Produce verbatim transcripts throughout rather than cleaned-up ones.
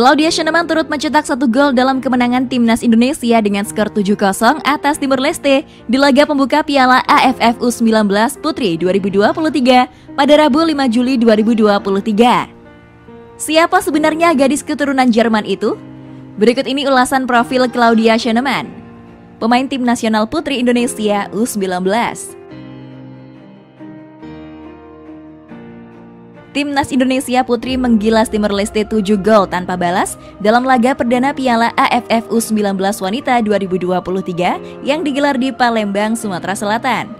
Claudia Schönemann turut mencetak satu gol dalam kemenangan Timnas Indonesia dengan skor tujuh kosong atas Timor Leste di laga pembuka Piala A F F U sembilan belas Putri dua ribu dua puluh tiga pada Rabu lima Juli dua ribu dua puluh tiga. Siapa sebenarnya gadis keturunan Jerman itu? Berikut ini ulasan profil Claudia Schönemann, pemain tim nasional Putri Indonesia U sembilan belas. Timnas Indonesia Putri menggilas Timor Leste tujuh gol tanpa balas dalam laga perdana Piala A F F U sembilan belas Wanita dua ribu dua puluh tiga yang digelar di Palembang, Sumatera Selatan.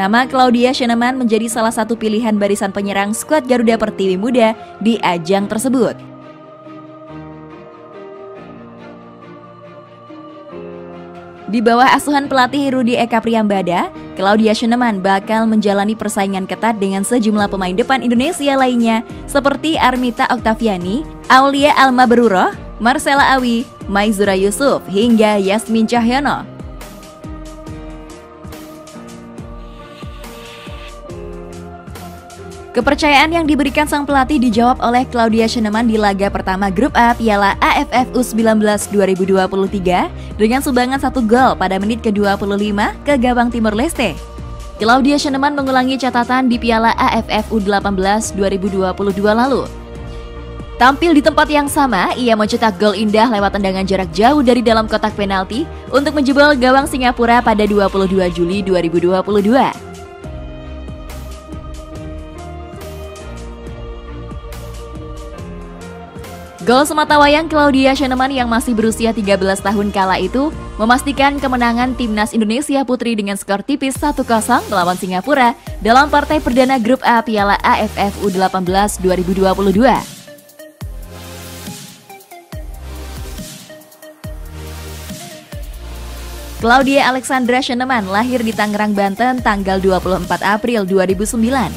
Nama Claudia Schönemann menjadi salah satu pilihan barisan penyerang skuad Garuda Pertiwi Muda di ajang tersebut. Di bawah asuhan pelatih Rudi Eka Priambada, Claudia Schönemann bakal menjalani persaingan ketat dengan sejumlah pemain depan Indonesia lainnya seperti Armita Oktaviani, Aulia Almabruro, Marcela Awi, Maizura Yusuf, hingga Yasmin Cahyono. Kepercayaan yang diberikan sang pelatih dijawab oleh Claudia Schönemann di laga pertama Grup A Piala A F F U sembilan belas dua ribu dua puluh tiga dengan sumbangan satu gol pada menit ke dua puluh lima ke gawang Timor Leste. Claudia Schönemann mengulangi catatan di Piala A F F U delapan belas dua ribu dua puluh dua lalu. Tampil di tempat yang sama, ia mencetak gol indah lewat tendangan jarak jauh dari dalam kotak penalti untuk menjebol gawang Singapura pada dua puluh dua Juli dua ribu dua puluh dua. Gol sematawayang Claudia Schönemann yang masih berusia tiga belas tahun kala itu memastikan kemenangan Timnas Indonesia Putri dengan skor tipis satu kosong melawan Singapura dalam partai perdana Grup A Piala A F F U delapan belas dua ribu dua puluh dua. Claudia Alexandra Schönemann lahir di Tangerang, Banten tanggal dua puluh empat April dua ribu sembilan.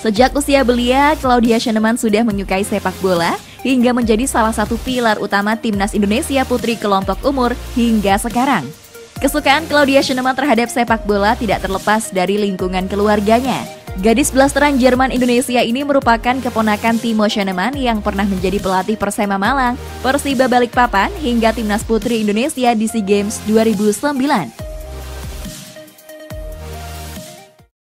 Sejak usia belia, Claudia Schönemann sudah menyukai sepak bola hingga menjadi salah satu pilar utama Timnas Indonesia Putri kelompok umur hingga sekarang. Kesukaan Claudia Schönemann terhadap sepak bola tidak terlepas dari lingkungan keluarganya. Gadis blasteran Jerman Indonesia ini merupakan keponakan Timo Sheneman yang pernah menjadi pelatih Persema Malang, Persiba Balikpapan, hingga Timnas Putri Indonesia di SEA Games dua ribu sembilan.